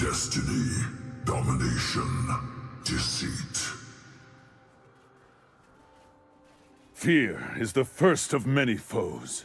Destiny, domination, deceit. Fear is the first of many foes.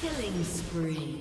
Killing spree.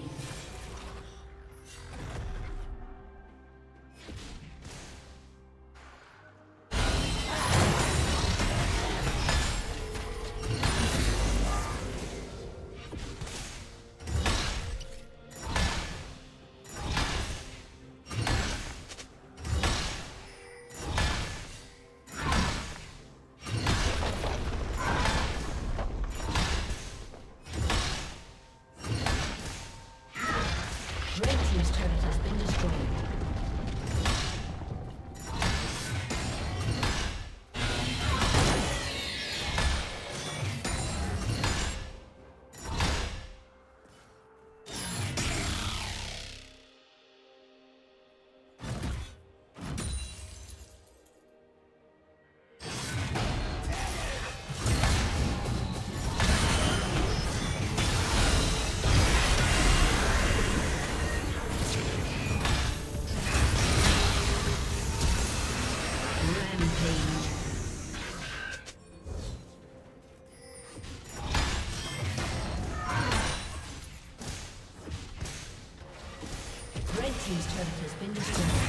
His turret has been destroyed.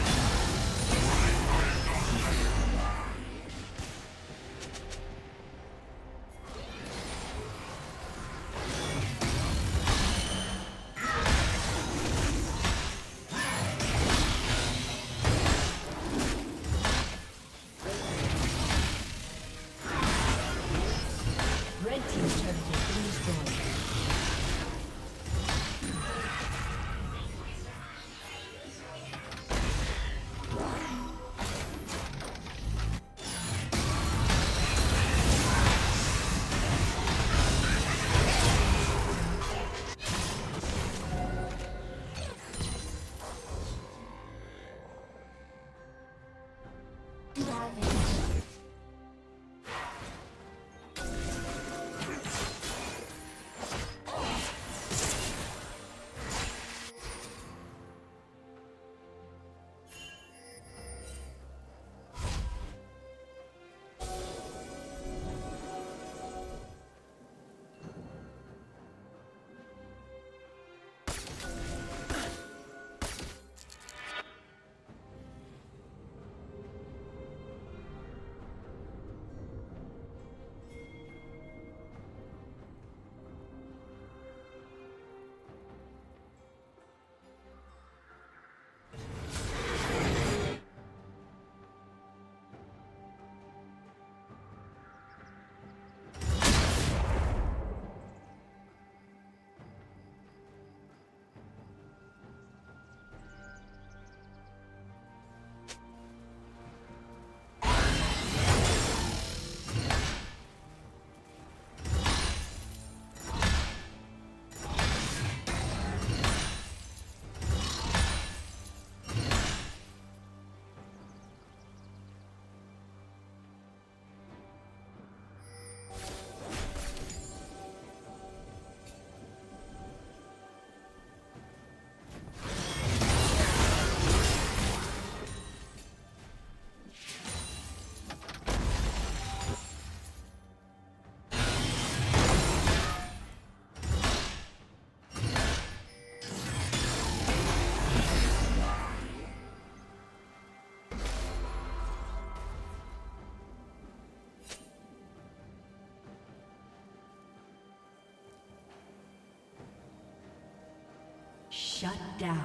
Shut down.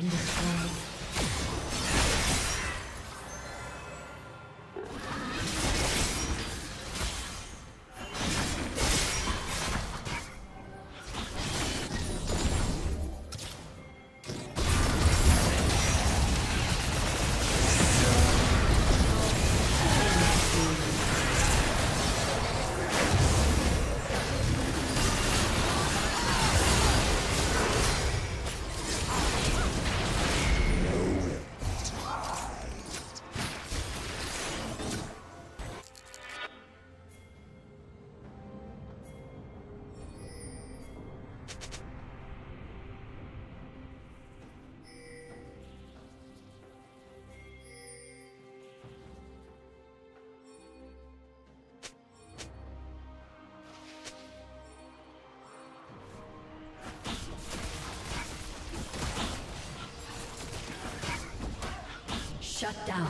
been destroyed. Shut down.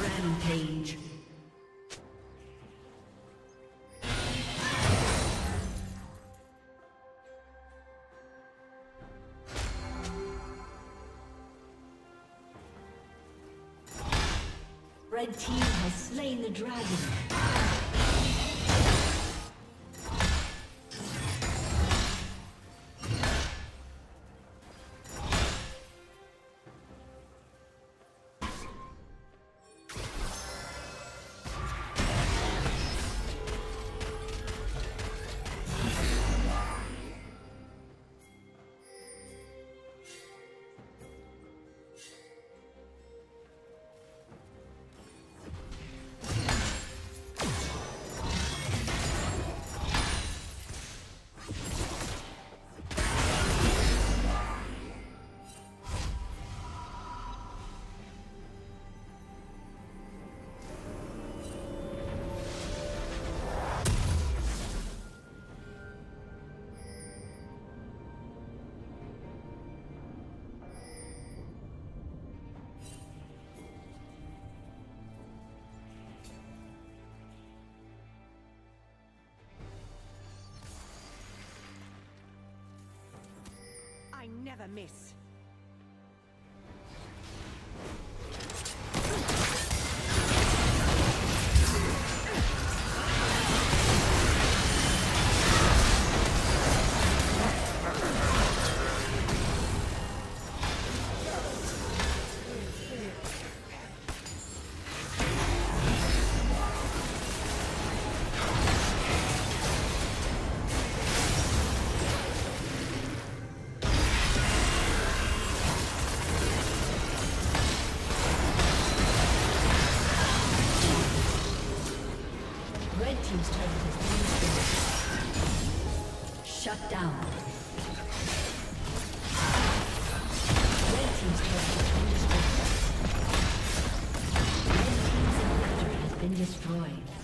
Rampage. Red team has slain the dragon. Never miss. Shut down. Red team's inhibitor has been destroyed.